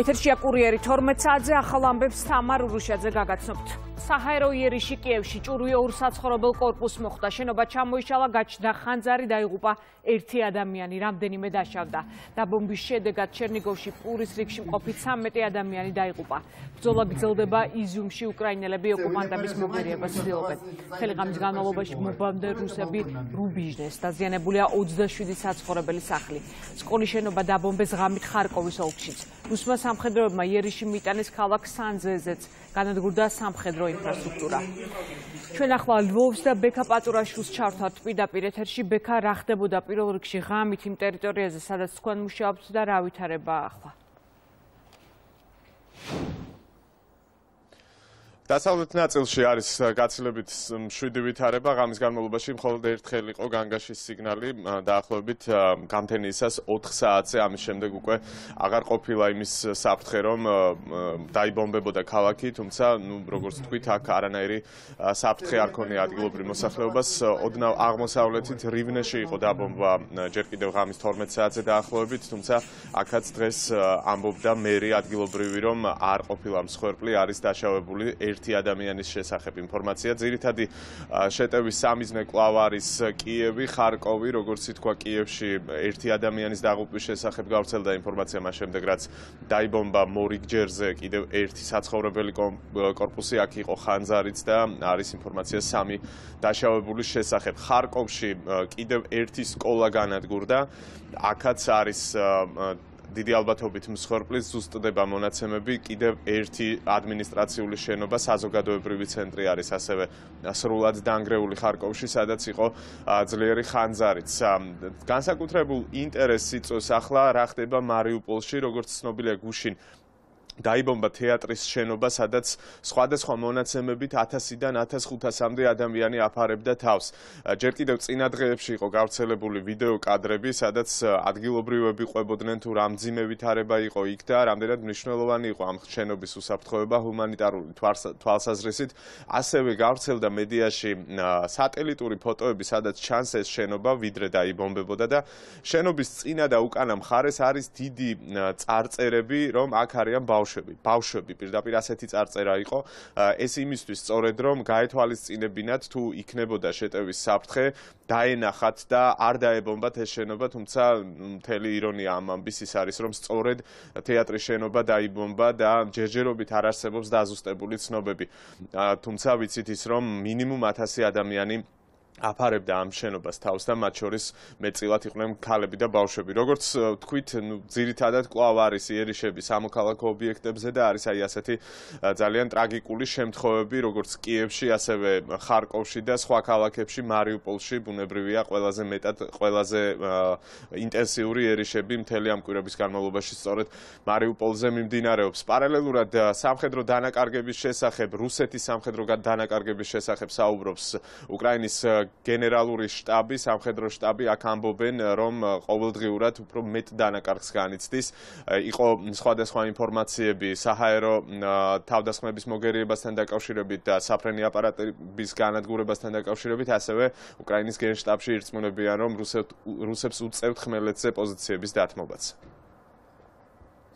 Etershia Kurieri, 12 საათზე ახალ ამბებს თამარ ურუშაძე გაგაცნობთ. საჰაერო იერიში კიევში ჭურვი ორ საცხოვრებელ კორპუსს მოხდა. შენობა ჩამოიშალა, გაჩნდა ხანძარი, დაიღუპა ერთი ადამიანი, რამდენიმე დაშავდა. დაბომბვის შედეგად ჩერნიგოვში პურის რიგში მყოფი 13 ადამიანი დაიღუპა. ბრძოლა გრძელდება იზიუმში უკრაინელები ოკუპანტების მოგერიებას ცდილობენ. მთელი ღამის განმავლობაში მობამდე რუსები რუბიჟდეს. დაზიანებულია 27 საცხოვრებელი სახლი. სკოლის შენობა დაბომბეს ღამით ხარკოვის ოლქშიც. რუსმა სამხედროებმა იერიში მიტანეს ქალაქ სანძეზეც განადგურდა სამხედრო ინფრასტრუქტურა. ჩვენ ახლა ლვოვს და ბექა პაწურაშვილს ჩავთავთ პირდაპირ ეთერში. ბექა, რა ხდებოდა პირველ რიგში ღამით იმ ტერიტორიაზე, სადაც თქვენ მუშაობთ და რა ვითარებაა ახლა? დასავლეთ ნაწილში არის გაცილებით მშვიდი ვითარება, ღამის განმავლობაში მხოლოდ ერთხელ იყო განგაშის სიგნალი დაახლოებით გამთენიისას 4 საათზე, ამის შემდეგ უკვე აღარ ყოფილა იმის საფრთხე, რომ დაიბომბებოდა ქალაქი, თუმცა ნუ როგორც თქვით, აქ არანაირი საფრთხე არ ქონია ადგილობრივ მოსახლეობას. ოდნავ აღმოსავლეთით რივნეში იყო დაბომბვა ჯერ კიდევ ღამის 12 საათზე დაახლოებით, თუმცა აქაც დღეს ამბობდა მერი ადგილობრივი, რომ არ ყოფილა მსხვერპლი, არის დაშავებული ერთი ადამიანის შესახებ ინფორმაცია. ძირითადი შეტევის სამიზნე კვლავ არის კიევი, ხარკოვი, როგორც თქვა კიევში ერთი ადამიანის დაღუპვის შესახებ გავრცელდა ინფორმაცია, მას შემდეგ რაც დაიბომბა მორიგჯერზე კიდევ ერთი საცხოვრებელი კორპუსი, აქ იყო ხანძარიც და არის ინფორმაცია სამი დაშავებულის შესახებ. ხარკოვში კიდევ ერთი სკოლა განადგურდა, აქაც არის დიდი ალბათობით მსხვერპლის ზუსტდება მონაცემები, კიდევ ერთი ადმინისტრაციული შენობა, საზოგადოებრივი ცენტრი არის ასევე სრულად დაანგრეული ხარკოვში, სადაც იყო ძლიერი ხანძარიც. განსაკუთრებულ ინტერესს იწვევს ახლა რა ხდება მარიუპოლში, როგორც ცნობილია გუშინ დაიბომბა თეატრის შენობა, სადაც სხვადასხვა მონაცემებით 1000-დან 1500-მდე ადამიანი აფარებდა თავს. ჯერ კიდევ წინა დღეებში იყო გავრცელებული ვიდეო კადრები, სადაც ადგილობრივები ყვებოდნენ თუ რამ ძიმე ვითარება იყო იქ და რამდენად მნიშვნელოვანი იყო ამ შენობის უსაფრთხოება ჰუმანიტარული თვალსაზრისით. ასევე გავრცელდა მედიაში სატელიტური ფოტოები, სადაც ჩანს ეს შენობა ვიდრე დაიბომბებოდა და შენობის წინა და უკანა მხარეს არის დიდი წარწერები, რომ აქ არიან ბავშვები, პირდაპირ ასეთი წარწერა იყო. ეს იმისთვის სწორედ რომ გაეთვალისწინებინათ თუ იქნებოდა შეტევის საფრთხე, დაენახათ და არ დაებომბათ ეს შენობა, თუმცა მთელი ირონია ამ ამბის ის არის, რომ სწორედ თეატრის შენობა დაიბომბა და ჯერჯერობით არ არსებობს დაზუსტებული ცნობები. თუმცა ვიცით ის, რომ მინიმუმ 1000 ადამიანი აფარებდა ამ შენობას თავს და მათ შორის მეტწილად იყვნენ ქალები და ბავშვები. როგორც თქვით, ძირითადად კვლავ არის იერიშები სამოქალაქო ობიექტებზე და არის აი ასეთი ძალიან ტრაგიკული შემთხვევები, როგორც კიევში, ასევე ხარკოვში და სხვა ქალაქებში. მარიუპოლში ბუნებრივია ყველაზე მეტად, ყველაზე ინტენსიური იერიშები მთელი ამ კვირების განმავლობაში სწორედ მარიუპოლზე მიმდინარეობს. პარალელურად სამხედრო დანაკარგების შესახებ, რუსეთის სამხედრო დანაკარგების შესახებ საუბრობს უკრაინის გენერალური შტაბი, სამხედრო შტაბი. აქ ამბობენ, რომ ყოველდღიურად უფრო მეტ დანაკარგს განიცდის. იყო სხვადასხვა ინფორმაციები საჰაერო თავდასხმების მოგერიებასთან დაკავშირებით და საფრენი აპარატების განადგურებასთან დაკავშირებით. ასევე უკრაინის გენშტაბში ირწმუნებიან, რომ რუსებს უწევთ ხმელეთზე პოზიციების დათმობაც.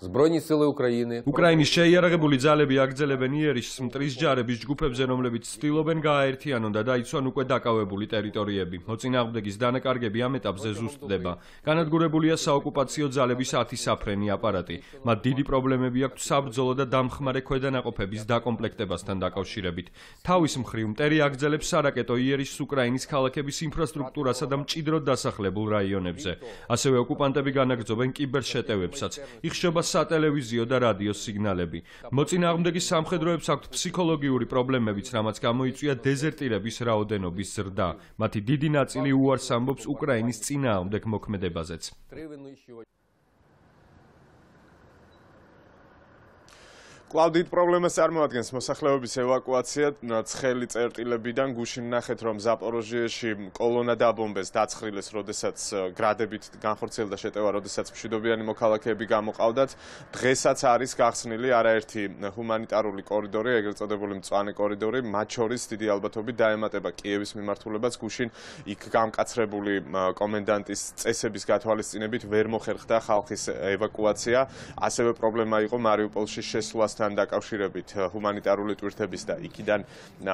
უკრაინის შეიარაღებული ძალები აგრძელებენ იერიშს მტრის ჯარების ჯგუფებზე, რომლებიც ცდილობენ გააერთიანონ და დაიცვან უკვე დაკავებული ტერიტორიები. მოწინააღმდეგის დანაკარგები ამ ეტაპზე ზუსტდება. განადგურებულია საოკუპაციო ძალების 10 საფრენი აპარატი. მათ დიდი პრობლემები აქვს საბრძოლო და დამხმარე ქვედანაყოფების დაკომპლექტებასთან დაკავშირებით. თავის მხრივ მტერი აგრძელებს სარაკეტო იერიშს უკრაინის ქალაქების ინფრასტრუქტურასა და მჭიდროდ დასახლებულ რაიონებზე. ასევე ოკუპანტები განაგრძობენ კიბერშეტევებსაც. იხშობა სატელევიზიო და რადიო სიგნალები. მოწინააღმდეგის სამხედროებს აქვთ ფსიქოლოგიური პრობლემებიც, რამაც გამოიწვია დეზერტირების რაოდენობის ზრდა. მათი დიდი ნაწილი უარს ამბობს უკრაინის წინააღმდეგ მოქმედებაზეც. Clouded problem is armed against მოსახლეობის ევაკუაცია ცხელი წერტილებიდან გუშინ ნახეთ რომ ზაპოროჟიეში კოლონა დაბომბეს დაცხრილეს როდესაც გრადებით განხორციელდა შეტევა როდესაც მშვიდობიანი მოქალაქეები გამოყავდათ დღესაც არის გახსნილი არაერთი ჰუმანიტარული კორიდორი ეგრეთ წოდებული მწვანე კორიდორი მათ შორის დიდი ალბათობით დაემატება კიევის მიმართულებაც გუშინ იქ გამკაცრებული კომენდანტის წესების გათვალისწინებით ვერ მოხერხდა ხალხის ევაკუაცია ასევე პრობლემა იყო მარიუპოლში შესვლასთან დაკავშირებით ჰუმანიტარული ტვირთების და იქიდან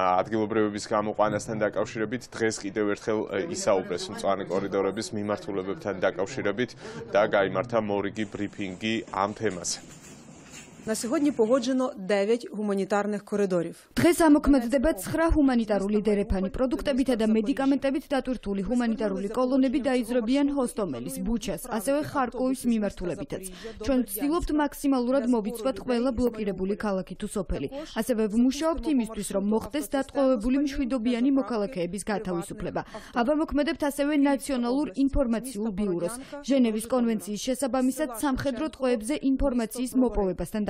ადგილობრივების გამოყვანასთან დაკავშირებით დღეს კიდევ ერთხელ ისაუბრეს მწვანე კორიდორების მიმართულებებთან დაკავშირებით და გამართა მორიგი ბრიფინგი ამ თემაზე. На сьогодні погоджено 9 гуманітарних коридорів. Დღეს ამოქმედება 9 ჰუმანიტარული დერეფანი პროდუქტებითა და მედიკამენტებით დატვირთული ჰუმანიტარული კოლონები დაიძრებიან ჰოსტომელის, ბუჩას, ასევე ხარკოვის მიმართულებითაც. Ჩვენ ვცდილობთ მაქსიმალურად მოვიცვათ ყველა ბლოკირებული ქალაქი თუ სოფელი. ასევე ვმუშაობთ იმისთვის, რომ მოხდეს დატყვევებული მშვიდობიანი მოქალაქეების გათავისუფლება. Ავამოქმედებთ ასევე ნაციონალურ ინფორმაციულ ბიუროს, ჟენევის კონვენციის შესაბამისად სამხედრო ტყვეებზე ინფორმაციის მოპოვებასთან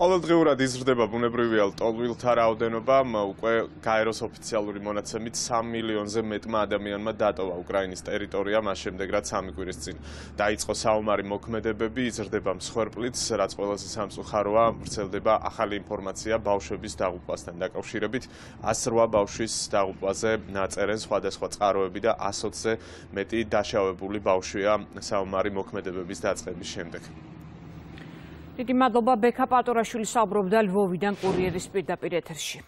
ყოველდღიურად იზრდება ბუნებრივი ტოლვილთა რაოდენობა, უკვე გაეროს ოფიციალური მონაცემით 3 მილიონზე მეტმა ადამიანმა დატოვა უკრაინის ტერიტორია, მას შემდეგ რაც 3 კვირის წინ დაიწყო საომარი მოქმედებები, იზრდება მსხვერპლიც, რაც ყველაზე სამწუხაროა, ვრცელდება ახალი ინფორმაცია ბავშვების დაღუპვასთან დაკავშირებით, 108 ბავშვის დაღუპვაზე დაწერენ სხვადასხვა წყაროები და 120-ზე მეტი დაშავებული ბავშვია საომარი მოქმედებების დაწყების შემდეგ. Დიდი მადლობა ბექა პატორაშვილი საუბრობდა ლვოვიდან კურიერის პირდაპირ ეთერში.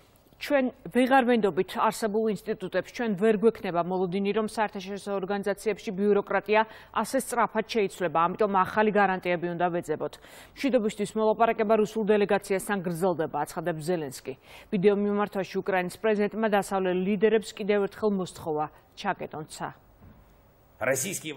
Ჩვენ ვეღარ ვენდობით არსებულ ინსტიტუტებს, ჩვენ ვერ გვექნება მოლოდინი, რომ საერთაშორისო ორგანიზაციებში ბიუროკრატია ასე სწრაფად შეიცვლება, ამიტომ ახალი გარანტიები უნდა ვეძებოთ. მშვიდობისთვის მოლაპარაკება რუსულ დელეგაციასთან გრძელდება, აცხადებს ზელენსკი. ვიდეო მიმართვაში უკრაინის პრეზიდენტმა დასავლელ ლიდერებს კიდევ ერთხელ მოსთხოვა ჩაკეტონცა.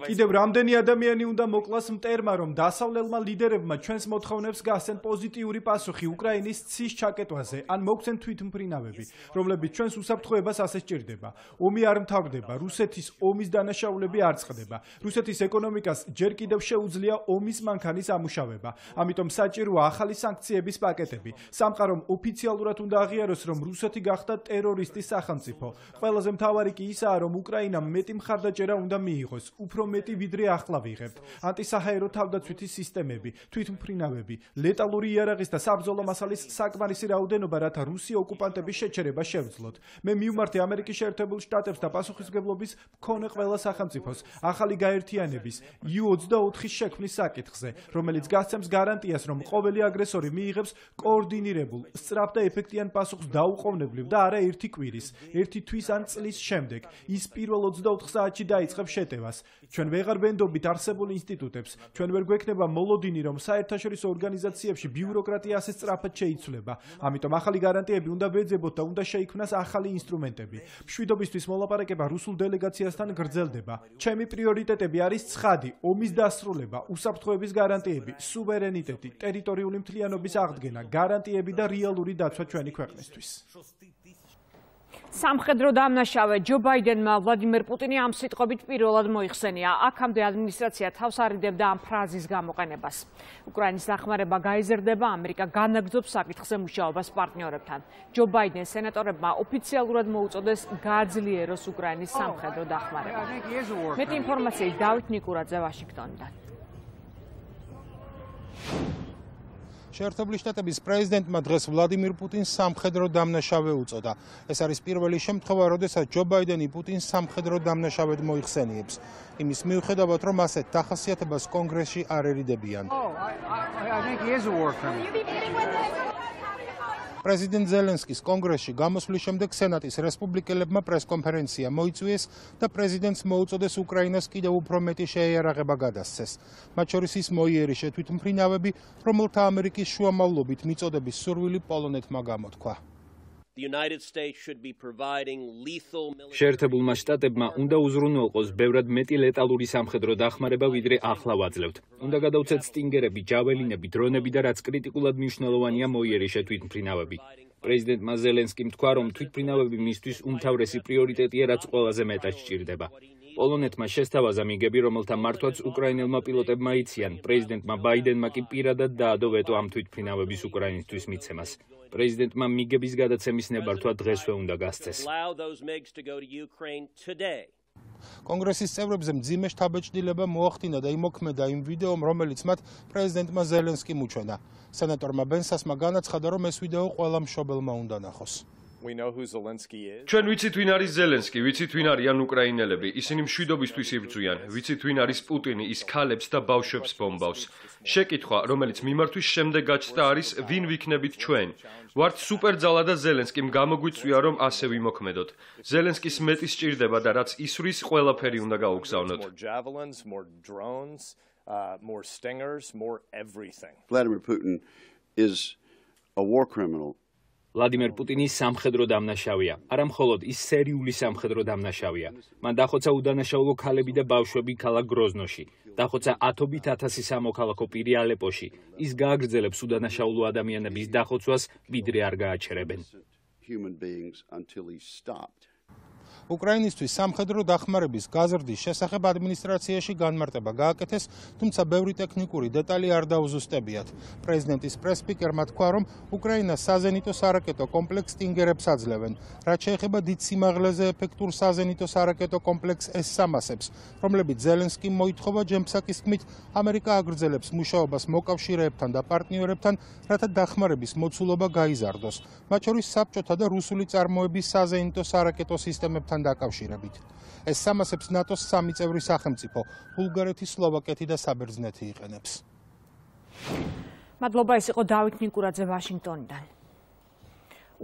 კიდევ რამდენი ადამიანი უნდა მოკლას მტერმა, რომ დასავლელმა ლიდერებმა ჩვენს მოთხოვნებს გასცენ პოზიტიური პასუხი უკრაინის ცის ჩაკეტვაზე, ან მოგცენ თვითმფრინავები, რომლებიც ჩვენს უსაფრთხოებას ასე სჭირდება. Ომი არ მთავრდება, რუსეთის ომის დანაშაულები არ წყდება. რუსეთის ეკონომიკას ჯერ კიდევ შეუძლია ომის მანქანის ამუშავება. ამიტომ საჭიროა ახალი სანქციების პაკეტები. სამყარომ ოფიციალურად უნდა აღიაროს, რომ რუსეთი გახდა ტერორისტის სახელმწიფო. ყველაზე მთავარი კი ისაა, რომ უკრაინამ მეტი მხარდაჭერა უნდა მიიღოს. Უფრო მეტი ვიდრე ახლა ვიღებთ. ანტისაჰაერო თავდაცვითის სისტემები, თვითმფრინავები, ლეტალური იარაღის და საბრძოლო მასალის საკმარისი რაოდენობა, რათა რუსი ოკუპანტების შეჩერება შევძლოთ. მე მივმართე ამერიკის შეერთებულ შტატებს და პასუხისმგებლობის მქონე ყველა სახელმწიფოს, ახალი გაერთიანების, U-24-ის შექმნის საკითხზე, რომელიც გასცემს გარანტიას, რომ ყოველი აგრესორი მიიღებს კოორდინირებულ, სწრაფ და ეფექტიან პასუხს დაუყოვნებლივ და არა ერთი კვირის, ერთი თვის ან წლის შემდეგ. ის პირველ 24 საათში დაიწყებს შეტევას. Ჩვენ ვეღარ ვენდობით არსებულ ინსტიტუტებს, ჩვენ ვერ გვექნება მოლოდინი, რომ საერთაშორისო ორგანიზაციებში ბიუროკრატია ასე სწრაფად შეიცვლება. Ამიტომ ახალი გარანტიები უნდა ვეძებოთ და უნდა შეიქმნას ახალი ინსტრუმენტები. მშვიდობისთვის მოლაპარაკება რუსულ დელეგაციასთან გრძელდება. Ჩემი პრიორიტეტები არის ცხადი, ომის დასრულება, უსაფრთხოების გარანტიები, სუვერენიტეტი, ტერიტორიული მთლიანობის აღდგენა, გარანტიები და რეალური დაცვა ჩვენი ქვეყნისთვის. სამხედრო დამნაშავე ჯო ბაიდენმა ვლადიმერ პუტინი ამ სიტყვებით პირველად მოიხსენია. აქამდე ადმინისტრაცია თავს არიდებდა ამ ფრაზის გამოყენებას. უკრაინის დახმარება გაიზრდება, ამერიკა განაგრძობს საკითხზე მუშაობას პარტნიორებთან. ჯო ბაიდენს სენატორებმა ოფიციალურად მოუწოდეს გააძლიეროს უკრაინის სამხედრო დახმარება. მეტი ინფორმაციით დავით ნიკურაძე ვაშინგტონიდან. შეერთებული შტატების პრეზიდენტმა დღეს ვლადიმირ პუტინს სამხედრო დამნაშავე უწოდა. ეს არის პირველი შემთხვევა, როდესაც ჯო ბაიდენი პუტინს სამხედრო დამნაშავედ მოიხსენიებს. იმის მიუხედავად, რომ ასეთ დახასიათებას კონგრესში არ ერიდებიან. პრეზიდენტ ზელენსკის კონგრესში გამოსვლის შემდეგ სენატის რესპუბლიკელებმა პრესკონფერენცია მოიწვიეს და პრეზიდენტს მოუწოდეს უკრაინას კიდევ უფრო მეტი შეიარაღება გადასცეს. მათ შორის ის მოიერიშე თვითმფრინავები, რომელთა ამერიკის შუამავლობით მიწოდების სურვილი პოლონეთმა გამოთქვა. შეერთებულმა შტატებმა უნდა უზრუნველყოს ბევრად მეტი ლეტალური სამხედრო დახმარება, ვიდრე ახლა ვაძლევთ. უნდა გადავცეთ სტინგერები, ჯაველინები, დრონები და რაც კრიტიკულად მნიშვნელოვანია მოიერიშე თვითმფრინავები. პრეზიდენტმა ზელენსკიმ თქვა, რომ თვითმფრინავები მისთვის უმთავრესი პრიორიტეტია, რაც ყველაზე მეტად სჭირდება. პოლონეთმა შესთავაზა მიგები, რომელთა მართვაც უკრაინელმა პილოტებმა იციან. პრეზიდენტმა ბაიდენმა კი პირადად დაადო ვეტო ამ თვითმფრინავების უკრაინისთვის მიცემას. პრეზიდენტმა მიგების გადაცემის ნებართვა დღესვე უნდა გასცეს. Კონგრესის წევრებზე მძიმე შთაბეჭდილება მოახდინა და იმოქმედა იმ ვიდეომ, რომელიც მათ პრეზიდენტმა ზელენსკიმ უჩვენა. სენატორმა ბენსასმა განაცხადა, რომ ეს ვიდეო ყველა მშობელმა უნდა ნახოს. Ჩვენ ვიცით ვინ არის ზელენსკი, ვიცით ვინ არიან უკრაინელები, ისინი მშვიდობისთვის იბრძვიან, ვიცით ვინ არის პუტინი, ის ქალებს და ბავშვებს ბომბავს. Შეკითხვა, რომელიც მიმართვის შემდეგ გაჩნდა არის ვინ ვიქნებით ჩვენ. Ვართ სუპერძალა და ზელენსკიმ გამოგვიწვია, რომ ასე ვიმოქმედოთ. ზელენსკის მეტი სჭირდება და რაც ისვრის, ყველაფერი უნდა გაუგზავნოთ. Vladimir Putin is a war criminal. Vladimir Putinis სამხედრო დამნაშავია. არა მხოლოდ ის სერიული სამხედრო დამნაშავია. მან დახოცა უდანაშაულო ქალები და ბავშვები ქალაქ გროზნოში. Დახოცა ათობით ათასი სამოქალაქო პირი ალეპოში. ის გააგრძელებს უდანაშაულო ადამიანების დახოცვას, ვიდრე არ გააჩერებენ. უკრაინისთვის სამხედრო დახმარების გაზრდის შესახებ ადმინისტრაციაში განმარტება გააკეთეს, თუმცა ბევრი ტექნიკური დეტალი არ დაუზუსტებიათ. პრეზიდენტის პრესპიკერმა თქვა, რომ უკრაინას საზენიტო სარაკეტო კომპლექს სტინგერებს აძლევენ, რაც შეეხება დიდ სიმაღლეზე ეფექტურ საზენიტო სარაკეტო კომპლექს S-300-ებს, რომლებიც ზელენსკიმ მოითხოვა ჯემსაკის თქმით, ამერიკა აგრძელებს მუშაობას მოკავშირეებთან და პარტნიორებთან, რათა დახმარების მოცულობა გაიზარდოს, მათ შორის საბჭოთა და რუსული წარმოების საზენიტო სარაკეტო სისტემებთან დაკავშირებით. S-300-ებს ნატოს 3 წევრი სახელმწიფო, ბულგარეთი, სლოვაკეთი და საბერძნეთი იყენებს. მადლობა, ეს იყო დავით ნიკურაძე ვაშინგტონიდან.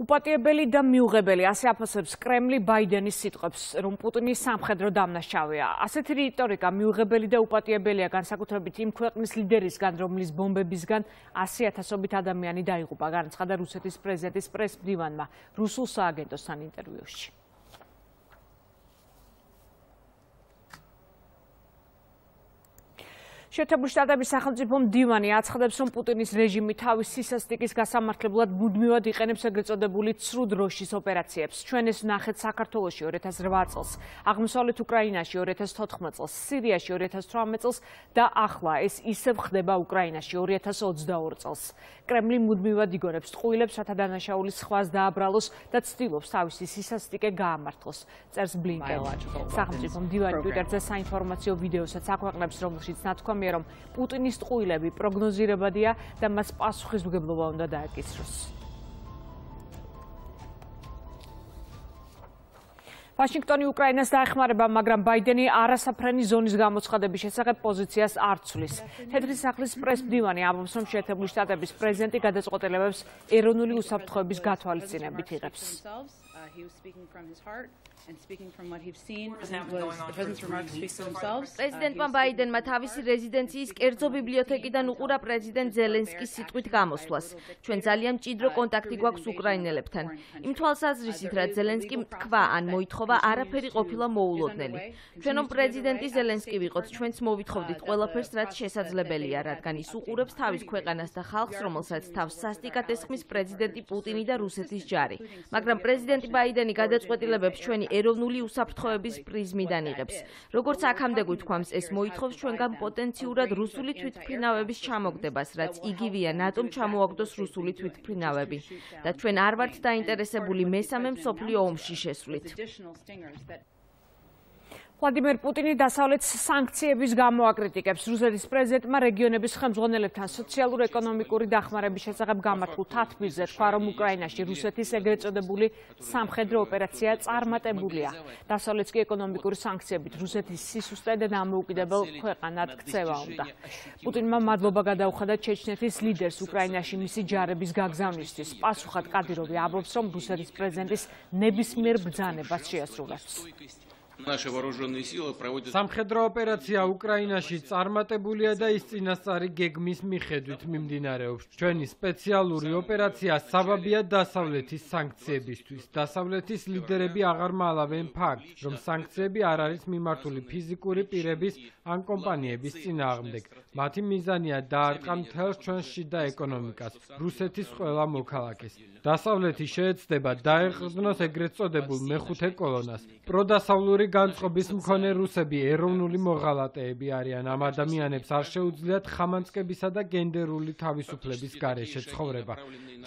Უპატიებელი და მიუღებელი ასე აფასებს კრემლი ბაიდენის სიტყვებს, რომ პუტინის სამხედრო დამნაშავეა. ასეთი რიტორიკა მიუღებელი და უპატიებელია განსაკუთრებით იმ ქვეყნის ლიდერისგან, რომლის ბომბებისგან 100,000-ობით ადამიანი დაიღუპა, განაცხადა რუსეთის პრეზიდენტის პრესმდივანმა რუსულ სააგენტოსთან ინტერვიუში. შეერთებული შტატების სახელმწიფო მდივანი აცხადებს, რომ პუტინის რეჟიმი თავის სისასტიკის გასამართლებლად მუდმივად იყენებს ეგრეთ წოდებული ცრუდ როშის ოპერაციებს. ჩვენ ეს ნახეთ საქართველოში 2008 წელს, აღმოსავლეთ უკრაინაში 2014 წელს, სირიაში 2018 წელს და ახლა ეს ისევ ხდება უკრაინაში 2022 წელს. კრემლი მუდმივად იგონებს ტყუილებს, რათა დანაშაულის სხვას დააბრალოს და ცდილობს თავისი სისასტიკე გაამართლოს. წერს ბლინკენი. სახელმწიფო მდივანი ტვიტერზე საინფორმაციო ვიდეოსაც აქვეყნებს, რომელშიც ნათქვამია, რომ პუტინის ტყუილები პროგნოზირებადია და მას პასუხისმგებლობა უნდა დააკისროს. ვაშინგტონი უკრაინას დაეხმარება, მაგრამ ბაიდენი არასაფრენი ზონის გამოცხადების შესახებ პოზიციას არ ცვლის. თეთრი სახლის პრესმდივანი ამბობს, რომ შეერთებული შტატების პრეზიდენტი გადაწყვეტილებებს ეროვნული უსაფრთხოების გათვალისწინებით იღებს. He was speaking from his heart and speaking from what he's seen. The president's remarks speak for themselves. President Bidenma თავისი რეზიდენციის კერძო ბიბლიოთეკიდან უყურა პრეზიდენტ ზელენსკის სიტყვით გამოსვლას. ჩვენ ძალიან მჭიდრო კონტაქტი გვაქვს უკრაინელებთან. იმ თვალსაზრისით, რაც ზელენსკიმ თქვა ან მოითხოვა, არაფერი ყოფილა მოულოდნელი. ჩვენო პრეზიდენტი ზელენსკი ვიყოთ, ჩვენც მოვითხოვდით ყველაფერს, რაც შესაძლებელია, რადგან ის უყურებს თავის ქვეყანას და ხალხს, რომელსაც თავს სასტიკად ესხმის პრეზიდენტი პუტინი და რუსეთის ჯარი. მაგრამ პრეზიდენტი ბაიდენი გადაწყვეტილებებს ჩვენი ეროვნული უსაფრთხოების პრიზმიდან იღებს. Როგორც აქამდე გვითქვამს, ეს მოითხოვს ჩვენგან პოტენციურად რუსული თვითმფრინავების ჩამოგდებას, რაც იგივეა ნატომ ჩამოაგდოს რუსული თვითმფრინავები და ჩვენ არ ვართ დაინტერესებული მესამე მსოფლიო ომში შესვლით. Vladimir Putin დასავლეთ სანქციების გამო აკრიტიკებს. რუსეთის პრეზიდენტმა რეგიონების ხელმძღვანელებთან სოციალურ-ეკონომიკური დახმარების შესახებ გამართულ თათბირზე თქვა, რომ უკრაინაში რუსეთის ეგრეთ წოდებული სამხედრო ოპერაცია წარმატებულია. დასავლეთს კი ეკონომიკური სანქციებით რუსეთის სისუსტე და დამოუკიდებელ ქვეყანად ქცევა უნდა. პუტინმა მადლობა გადაუხადა ჩეჩნეთის ლიდერს უკრაინაში მისი ჯარების გაგზავნისთვის. პასუხად კადიროვი ამბობს, რომ რუსეთის პრეზიდენტის ნებისმიერ ბრძანებას შეასრულებს. სამხედრო ოპერაცია უკრაინაში წარმატებულია და ის წინასწარი გეგმის მიხედვით მიმდინარეობს. Ჩვენი სპეციალური ოპერაცია საბაბია დასავლეთის სანქციებისთვის. Დასავლეთის ლიდერები აღარ მალავენ ფაქტს, რომ სანქციები არ არის მიმართული ფიზიკური პირების ან კომპანიების წინააღმდეგ. მათი მიზანია დაარტყა მთელს ჩვენს შიდა ეკონომიკას, რუსეთის ყველა მოქალაქეს. Დასავლეთი შეეცდება დაეყრდნოს ეგრეთ წოდებულ მეხუთე კოლონას. პროდასავლური განწყობის მქონე რუსები ეროვნული მოღალატეები არიან. Ამ ადამიანებს არ შეუძლიათ ხამანწკებისა და გენდერული თავისუფლების გარეშე ცხოვრება.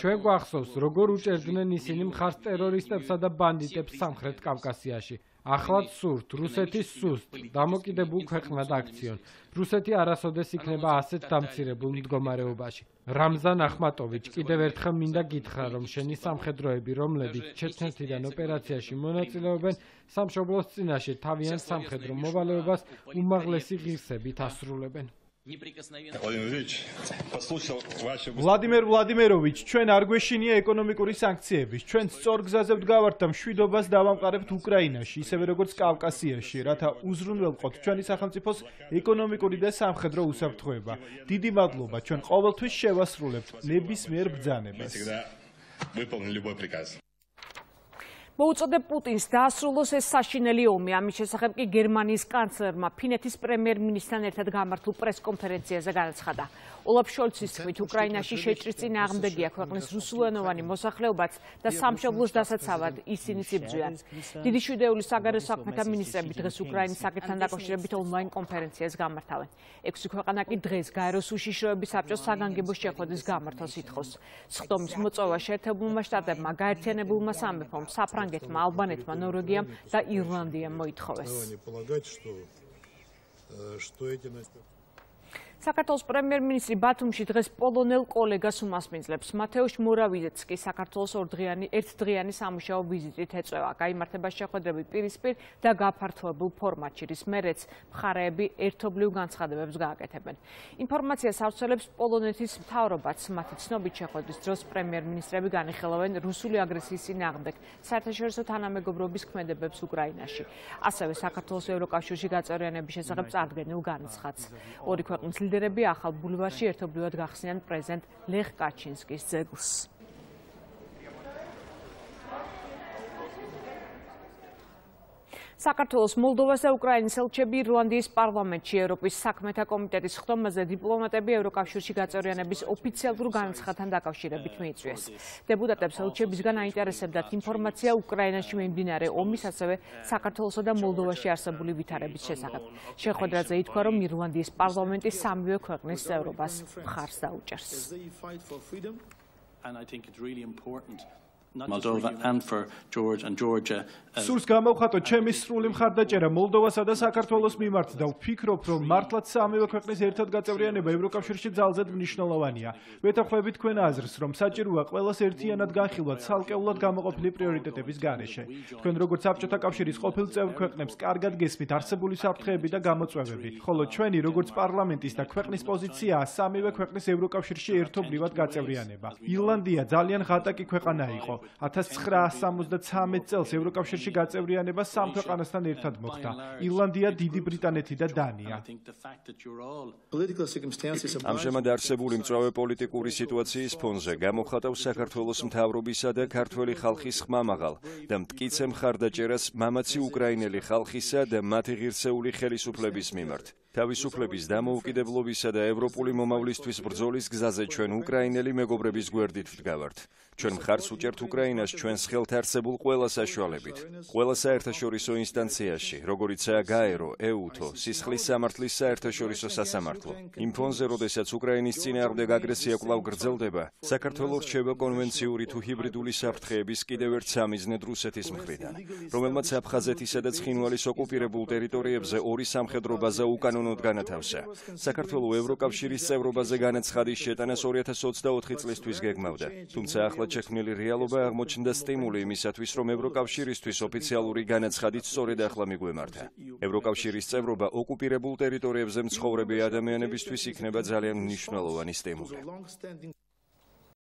Ჩვენ გვახსოვს, როგორ უჭერდნენ ისინი მხარს ტერორისტებსა და ბანდიტებს სამხრეთ კავკასიაში. Ახლაც სურთ რუსეთის სუსტ დამოკიდებულ ქვეყნად აქციონ. რუსეთი არასოდეს იქნება ასეთ დამცირებულ მდგომარეობაში. Ramzan Akhmatovich კიდევ ერთხელ მინდა გითხრა, რომ შენი სამხედროები, რომლებიც ჩეჩნეთიდან ოპერაციაში მონაწილეობენ, სამშობლოს წინაშე თავიანთ სამხედრო მოვალეობას უმაღლესი ღირსებით ასრულებენ. Vladimir Vladimirovich, ჩვენ არ გვეშინია ეკონომიკური სანქციების. Ჩვენ სწორგზაზე ვდგავართ და მშვიდობას დავამყარებთ უკრაინაში, ისევე როგორც კავკასიაში, რათა უზრუნველყოთ ჩვენი სახელმწიფოს ეკონომიკური და სამხედრო უსაფრთხოება. Დიდი მადლობა, ჩვენ ყოველთვის შევასრულებთ ნებისმიერ ბრძანებას. მოუწოდებ პუტინს დაასრულოს ეს საშინელი ომი. ამის შესახებ კი გერმანიის კანცლერმა ფინეთის პრემიერ-მინისტრთან ერთად გამართულ პრესკონფერენციაზე განაცხადა. ოლაფ შოლცის თქმით, უკრაინაში შეჭრის წინააღმდეგია ქვეყნის რუსულენოვანი მოსახლეობაც და სამშობლოს დასაცავად ისინიც იბრძვიან. დიდი შვიდეული საგარეო საქმეთა მინისტრები დღეს უკრაინის საკითხთან დაკავშირებით ონლაინ კონფერენციას გამართავენ. ექვსი ქვეყანა კი დღეს გაეროს უშიშროების საბჭოს საგანგებო შეხვედრის გამართვას ითხოვს. სხდომის მოწვევა შეერთებულმა შტატებმა, გაერთიანებულმა სამეფომ, ფრანგეთმა, ალბანეთმა, ნორვეგიამ და ირლანდიამ მოითხოვეს. საქართველოს პრემიერ-მინისტრი ბათუმში დღეს პოლონელ კოლეგას უმასპინძლებს. მათეუშ მორავიეცკი საქართველოს ერთდღიანი სამუშაო ვიზიტით ეწვევა. გაიმართება შეხვედრები პირისპირ და გაფართოებულ ფორმატში, რის მერეც მხარეები ერთობლივ განცხადებებს გააკეთებენ. ინფორმაციას ავრცელებს პოლონეთის მთავრობაც. მათი ცნობით შეხვედრის დროს პრემიერ-მინისტრები განიხილავენ რუსული აგრესიის წინააღმდეგ საერთაშორისო თანამეგობრობის ქმედებებს უკრაინაში. ასევე საქართველოს ევროკავშირში გაწევრიანების შესახებ წარდგენილ განცხადს. ორი ქვეყნის ლიდერები ახალ ბულვარში ერთობლივად გახსნიან პრეზიდენტ ლეხ კაჩინსკის ძეგლს. საქართველოს, მოლდოვას და უკრაინის ელჩები ირლანდიის პარლამენტში ევროპის საქმეთა კომიტეტის ხდომაზე დიპლომატები ევროკავშირში გაწევრიანების ოფიციალურ განცხადთან დაკავშირებით მიიწვიეს. დეპუტატებს ელჩებისგან აინტერესებდათ ინფორმაცია უკრაინაში მიმდინარე ომის, ასევე საქართველოსა და მოლდოვაში არსებული ვითარების შესახებ. შეხვედრაზე ითქვა, რომ ირლანდიის პარლამენტი სამივე ქვეყნის წევრობას მხარს დაუჭერს. Moldova and for Georgia and Georgia. სურს გამოვხატო ჩემი სრული მხარდაჭერა მოლდოვასა და საქართველოს მიმართ და ვფიქრობ, რომ მართლაც სამივე ქვეყნის ერთად გაწევრიანება ევროკავშირში ძალზედ მნიშვნელოვანია. ვეთანხმები თქვენ აზრს, რომ საჭიროა ყველას ერთიანად განხილვათ ცალკეულად გამოყოფილი პრიორიტეტების გარეშე. თქვენ როგორც საბჭოთა კავშირის ყოფილ წევრ ქვეყნებს კარგად გესმით არსებული საფრთხეები და გამოწვევები, ხოლო ჩვენი როგორც პარლამენტის და ქვეყნის პოზიციაა სამივე ქვეყნის ევროკავშირში ერთობლივად გაწევრიანება. ირლანდია ძალიან ღატაკი ქვეყანა იყო. 1973 წელს ევროკავშირში გაწევრიანება სამ ქვეყანასთან ერთად მოხდა. ირლანდია, დიდი ბრიტანეთი და დანია. ამჟამად არსებული მწვავე პოლიტიკური სიტუაციის ფონზე გამოხატავს საქართველოს მთავრობისა და ქართველი ხალხის ხმამაღალ და მტკიცე მხარდაჭერას მამაცი უკრაინელი ხალხისა და მათი ღირსეული ხელისუფლების მიმართ. თავისუფლების დამოუკიდებლობისა და ევროპული მომავლისთვის ბრძოლის გზაზე ჩვენ უკრაინელი მეგობრების გვერდით ვდგავართ. ჩვენ მხარს უჭერთ უკრაინას ჩვენს ხელთ არსებულ ყველა საშუალებით. ყველა საერთაშორისო ინსტანციაში, როგორიცაა გაერო, ეუთო, სისხლის სამართლის საერთაშორისო სასამართლო. იმ ფონზე, როდესაც უკრაინის წინააღმდეგ აგრესია კვლავ გრძელდება, საქართველოს რჩება კონვენციური თუ ჰიბრიდული საფრთხეების კიდევ ერთ სამიზნედ რუსეთის მხრიდან, რომელმაც აფხაზეთისა და ცხინვალის ოკუპირებულ ტერიტორიებზე ორი სამხედრო ბაზა უკანონო განათავსა. საქართველოს ევროკავშირის წევრობაზე განაცხადის შეტანას 2024 წლისთვის გეგმავდა. თუმცა ახლა შექმნილი რეალობა აღმოჩნდა სტიმული იმისათვის, რომ ევროკავშირისთვის ოფიციალური განაცხადიც სწორედ ახლა მიგვემართა. ევროკავშირის წევრობა ოკუპირებულ ტერიტორიებზე მცხოვრები ადამიანებისთვის იქნება ძალიან მნიშვნელოვანი სტიმული.